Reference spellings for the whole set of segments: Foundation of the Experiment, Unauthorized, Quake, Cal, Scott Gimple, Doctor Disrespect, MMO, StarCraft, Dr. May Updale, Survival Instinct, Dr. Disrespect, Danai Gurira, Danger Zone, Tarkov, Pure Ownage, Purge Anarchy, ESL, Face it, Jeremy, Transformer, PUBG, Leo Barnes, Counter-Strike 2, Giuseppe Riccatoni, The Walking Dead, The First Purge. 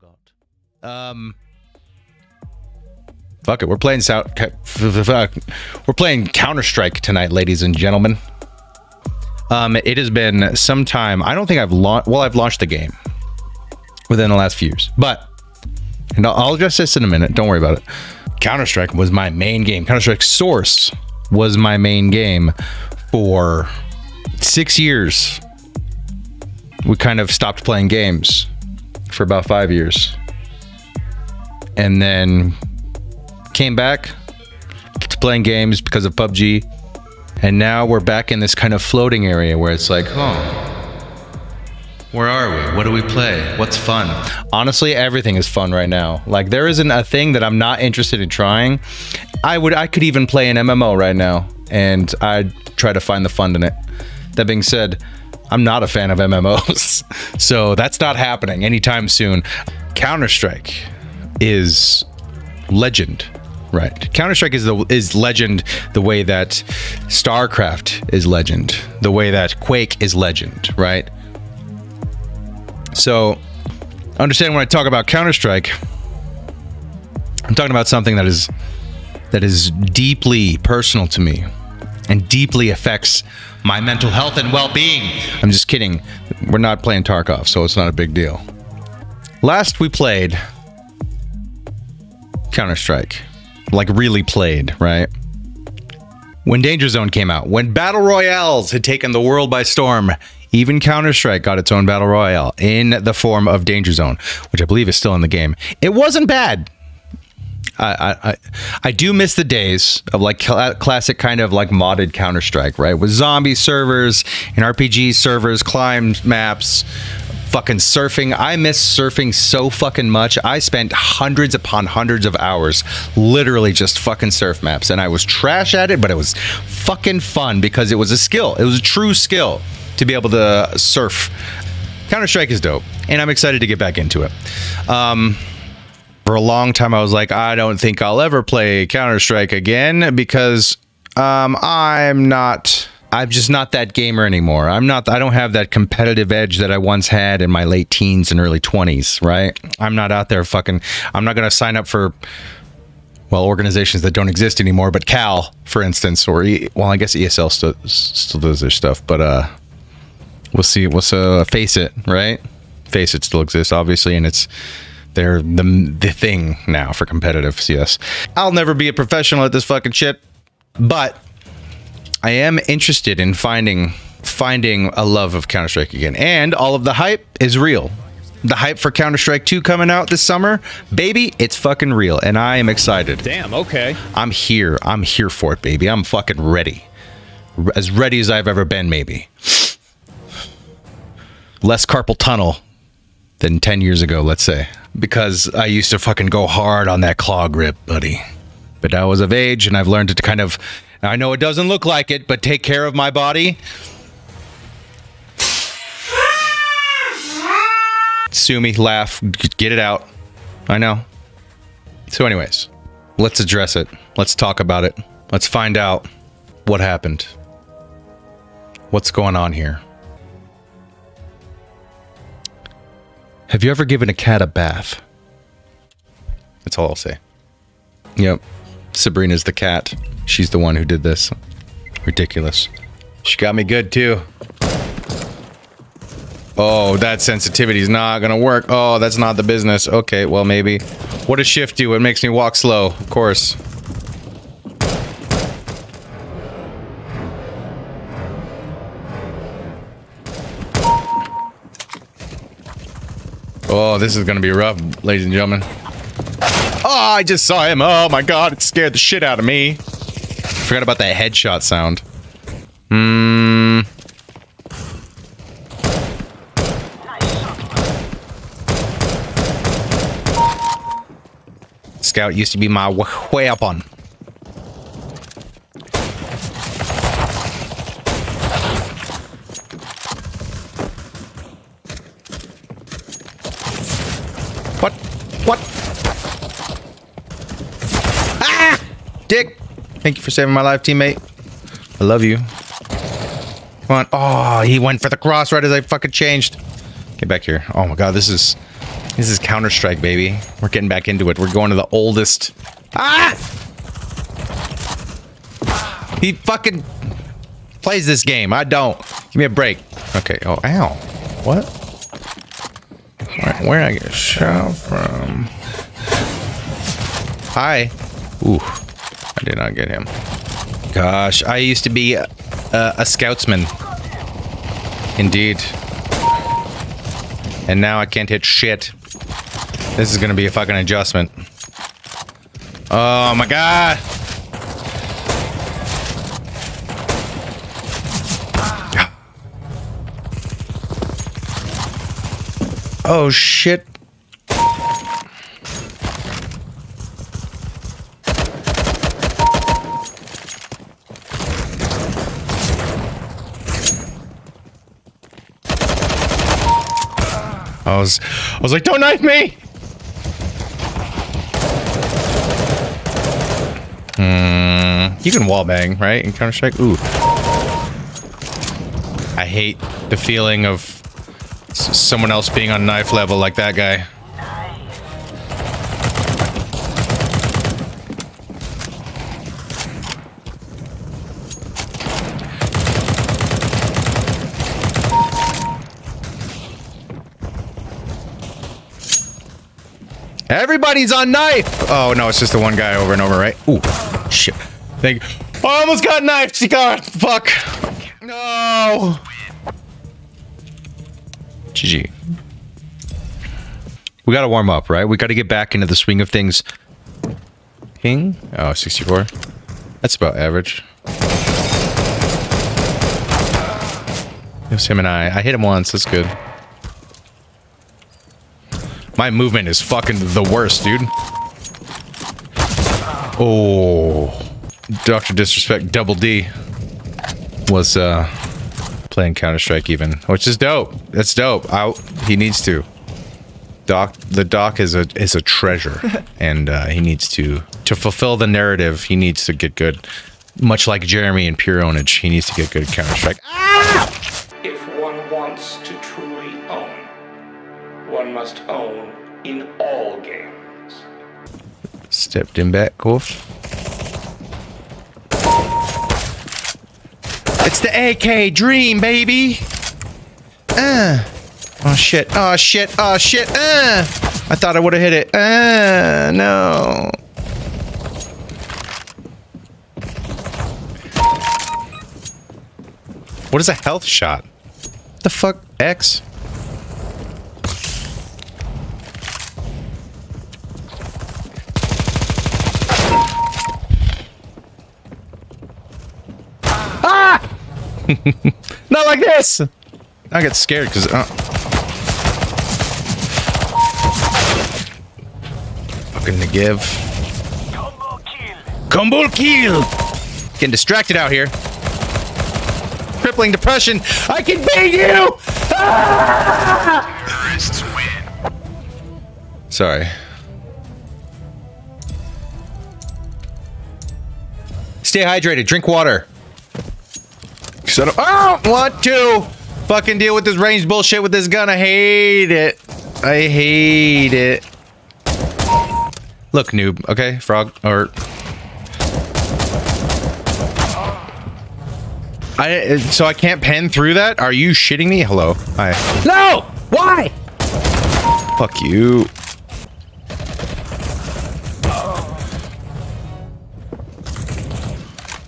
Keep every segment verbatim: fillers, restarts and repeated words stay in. forgot. Um, fuck it, we're playing South. We're playing Counter-Strike tonight, ladies and gentlemen. Um, it has been some time. I don't think I've launched. Well, I've launched the game within the last few years, but and I'll address this in a minute. Don't worry about it. Counter-Strike was my main game. Counter-Strike Source was my main game for six years. We kind of stopped playing games for about five years and then came back to playing games because of P U B G. And now we're back in this kind of floating area where it's like, oh, where are we? What do we play? What's fun? Honestly, everything is fun right now. Like there isn't a thing that I'm not interested in trying. I would, I could even play an M M O right now and I'd try to find the fun in it. That being said, I'm not a fan of M M Os, so that's not happening anytime soon. Counter-Strike is legend, right? Counter-Strike is the is legend the way that StarCraft is legend, the way that Quake is legend, right? So understand when I talk about Counter-Strike, I'm talking about something that is that is deeply personal to me and deeply affects my mental health and well-being. I'm just kidding. We're not playing Tarkov, so it's not a big deal. Last we played Counter-Strike, like really played, right? When Danger Zone came out, when Battle Royales had taken the world by storm, even Counter-Strike got its own Battle Royale in the form of Danger Zone, which I believe is still in the game. It wasn't bad. I, I I do miss the days of like cl classic kind of like modded Counter-Strike, right? With zombie servers and R P G servers, climb maps, fucking surfing. I miss surfing so fucking much. I spent hundreds upon hundreds of hours literally just fucking surf maps, and I was trash at it, but it was fucking fun because it was a skill. It was a true skill to be able to surf. Counter-Strike is dope, and I'm excited to get back into it. Um... For a long time, I was like, I don't think I'll ever play Counter-Strike again because um, I'm not, I'm just not that gamer anymore. I'm not, I don't have that competitive edge that I once had in my late teens and early twenties, right? I'm not out there fucking, I'm not going to sign up for, well, organizations that don't exist anymore, but Cal, for instance, or, e well, I guess E S L still, still does their stuff, but uh, we'll see, what's uh, Face It, right? Face It still exists, obviously, and it's, they're the, the thing now for competitive C S. I'll never be a professional at this fucking shit, but I am interested in finding finding a love of Counter-Strike again. And all of the hype is real. The hype for Counter-Strike two coming out this summer, baby, it's fucking real, and I am excited. Damn, okay. I'm here. I'm here for it, baby. I'm fucking ready. As ready as I've ever been, maybe. Less carpal tunnel than ten years ago, let's say. Because I used to fucking go hard on that claw grip, buddy. But I was of age and I've learned to kind of, I know it doesn't look like it, but take care of my body. Sue me, laugh, get it out. I know. So anyways, let's address it. Let's talk about it. Let's find out what happened. What's going on here? Have you ever given a cat a bath? That's all I'll say. Yep. Sabrina's the cat. She's the one who did this. Ridiculous. She got me good, too. Oh, that sensitivity's not gonna work. Oh, that's not the business. Okay, well, maybe. What does shift do? It makes me walk slow, of course. Oh, this is gonna be rough, ladies and gentlemen. Oh, I just saw him. Oh my god, it scared the shit out of me. Forgot about that headshot sound. Mmm. Scout used to be my weapon. What? What? Ah! Dick! Thank you for saving my life, teammate. I love you. Come on. Oh, he went for the cross right as I fucking changed. Get back here. Oh my god, this is... This is Counter-Strike, baby. We're getting back into it. We're going to the oldest. Ah! He fucking plays this game. I don't. Give me a break. Okay. Oh, ow. What? All right, where did I get shot from? Hi. Ooh. I did not get him. Gosh, I used to be a, a, a scoutsman. Indeed. And now I can't hit shit. This is gonna be a fucking adjustment. Oh my god! Oh shit! I was, I was like, don't knife me! Mm, you can wallbang, right? In Counter-Strike? Ooh. I hate the feeling of someone else being on knife level like that guy. Everybody's on knife! Oh no, it's just the one guy over and over, right? Ooh, shit. Thank you. Oh, I almost got knifed! She got fuck! No! G G. We gotta warm up, right? We gotta get back into the swing of things. Ping? Oh, sixty-four. That's about average. It was him and I. I hit him once, that's good. My movement is fucking the worst, dude. Oh. Doctor Disrespect Double D was uh, playing Counter-Strike even, which is dope. That's dope. I, he needs to. Doc, the Doc is a is a treasure, and uh, he needs to to fulfill the narrative. He needs to get good, much like Jeremy and Pure Ownage. He needs to get good at Counter-Strike. Ah! If one wants to truly own, one must own in all games. Stepped him back, Corf. It's the A K dream, baby. Uh. Oh shit! Oh shit! Oh shit! Uh. I thought I would have hit it. Uh. No. What is a health shot? The fuck, X? Not like this! I get scared because... Uh... Fucking the give. Combo kill! Combo kill! Getting distracted out here. Crippling depression. I can beat you! Ah! Terrorists win. Sorry. Stay hydrated. Drink water. I don't, I don't want to fucking deal with this ranged bullshit with this gun. I hate it. I hate it. Look, noob. Okay, frog. Or I. So I can't pen through that. Are you shitting me? Hello. Hi. No. Why? Fuck you.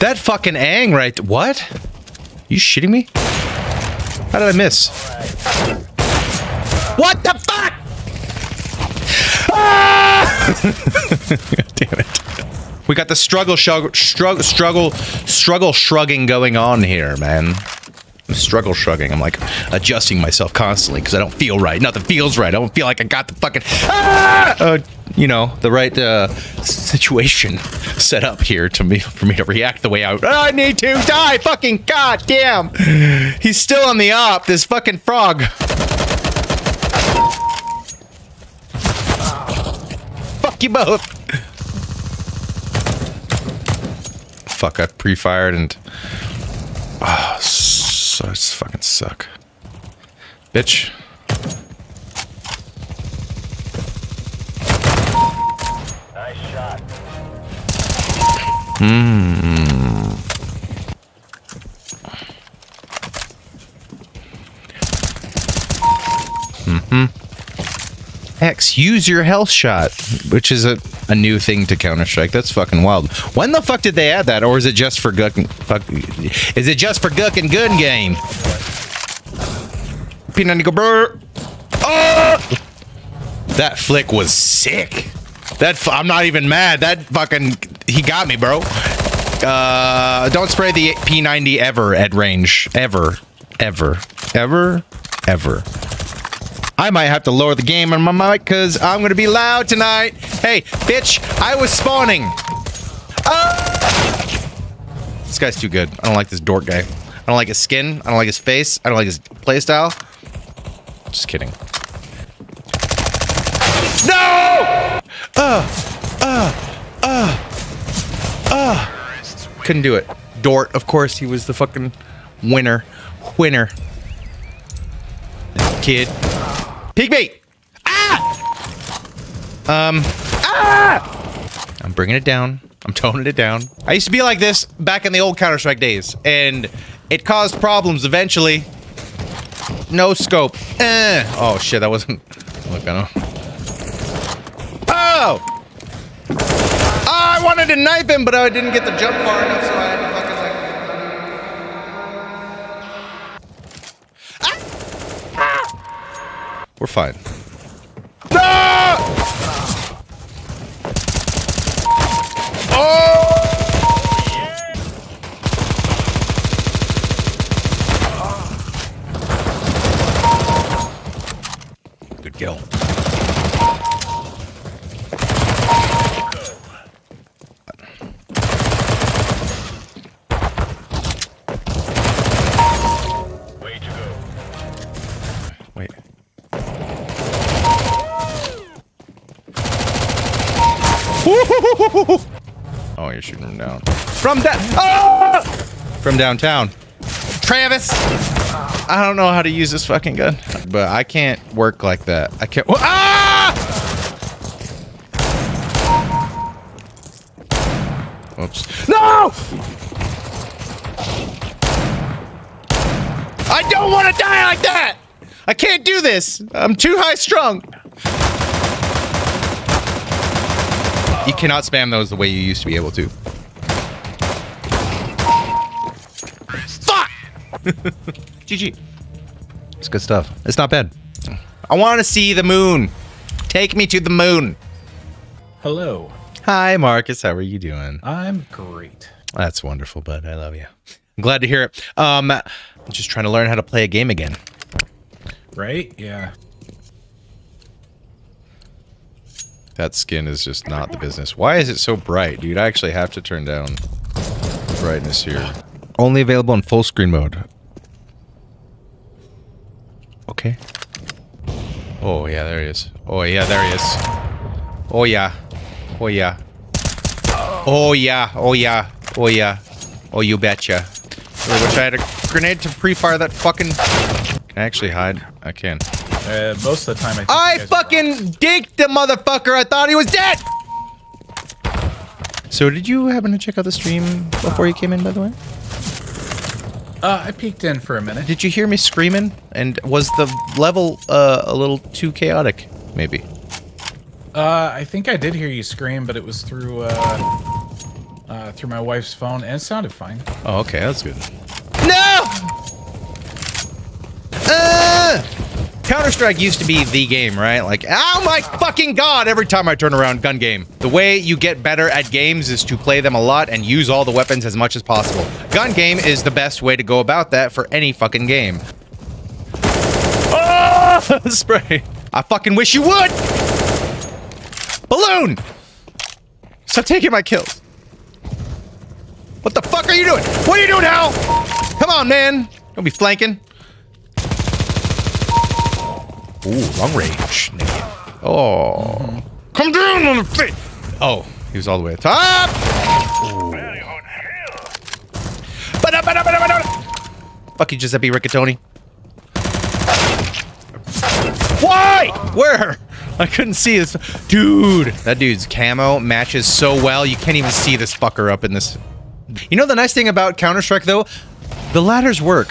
That fucking Aang right. What? You shitting me? How did I miss? What the fuck? Ah! God damn it! We got the struggle, shrug, struggle, struggle, struggle, shrugging going on here, man. I'm struggle shrugging. I'm like adjusting myself constantly because I don't feel right. Nothing feels right. I don't feel like I got the fucking, ah! uh, you know, the right uh, situation set up here to me for me to react the way I. I need to die. Fucking goddamn. He's still on the op. This fucking frog. Fuck you both. Fuck. I pre-fired and. Oh, so it's fucking suck. Bitch. Nice shot. Mm. Mm-hmm. X, use your health shot, which is a, a new thing to Counter-Strike. That's fucking wild. When the fuck did they add that, or is it just for Guck and fuck? Is it just for Guck and Gun game? Peanut go brr. Oh! That flick was sick. That f I'm not even mad. That fucking he got me, bro. Uh, don't spray the P ninety ever at range, ever, ever, ever, ever. I might have to lower the game on my mic because I'm gonna be loud tonight. Hey, bitch, I was spawning. Oh! This guy's too good. I don't like this dork guy. I don't like his skin. I don't like his face. I don't like his playstyle. Just kidding. No! Uh, uh, uh, uh. Couldn't do it. Dort, of course, he was the fucking winner. Winner. Kid. Peek me! Ah! Um. Ah! I'm bringing it down. I'm toning it down. I used to be like this back in the old Counter-Strike days, and it caused problems eventually. No scope. Eh. Oh, shit, that wasn't... Look, I don't... Oh, I wanted to knife him, but I didn't get the jump far enough, so I had to fucking like... Ah! Ah! We're fine. Ah! Oh! Good kill. Oh, you're shooting him down. From that oh! From downtown. Travis! I don't know how to use this fucking gun. But I can't work like that. I can't- Ah! Oops. No! I don't want to die like that! I can't do this! I'm too high strung! You cannot spam those the way you used to be able to. Fuck! G G. It's good stuff. It's not bad. I want to see the moon. Take me to the moon. Hello. Hi, Marcus. How are you doing? I'm great. That's wonderful, bud. I love you. I'm glad to hear it. Um, I'm just trying to learn how to play a game again. Right? Yeah. That skin is just not the business. Why is it so bright, dude? I actually have to turn down the brightness here. Only available in full screen mode. Okay. Oh, yeah, there he is. Oh, yeah, there he is. Oh, yeah. Oh, yeah. Oh, yeah. Oh, yeah. Oh, yeah. Oh, you betcha. I wish I had a grenade to pre-fire that fucking... Can I actually hide? I can. Uh, most of the time, I think I fucking dinked the motherfucker. I thought he was dead. So, did you happen to check out the stream before you came in, by the way? Uh, I peeked in for a minute. Did you hear me screaming? And was the level uh, a little too chaotic? Maybe. Uh, I think I did hear you scream, but it was through uh, uh, through my wife's phone, and it sounded fine. Oh, okay, that's good. No. Uh! Counter-Strike used to be the game, right? Like, oh my fucking god, every time I turn around, gun game. The way you get better at games is to play them a lot and use all the weapons as much as possible. Gun game is the best way to go about that for any fucking game. Oh! Spray. I fucking wish you would! Balloon! Stop taking my kills. What the fuck are you doing? What are you doing, Hal? Come on, man. Don't be flanking. Ooh, long range. Oh. Mm-hmm. Come down on the face! Oh, he was all the way at the top! Fuck you, Giuseppe Riccatoni. Why? Where? I couldn't see this. Dude, that dude's camo matches so well. You can't even see this fucker up in this. You know the nice thing about Counter-Strike, though? The ladders work.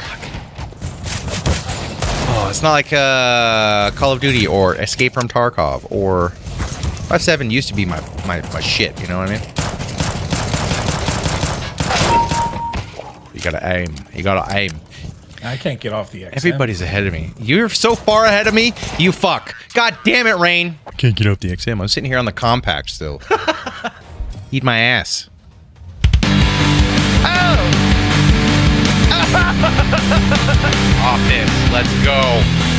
Oh, it's not like uh, Call of Duty or Escape from Tarkov or... five seven used to be my, my, my shit, you know what I mean? You gotta aim. You gotta aim. I can't get off the X M. Everybody's ahead of me. You're so far ahead of me, you fuck. God damn it, Rain. I can't get off the X M. I'm sitting here on the compact still. Eat my ass. Oh! Off this. Let's go.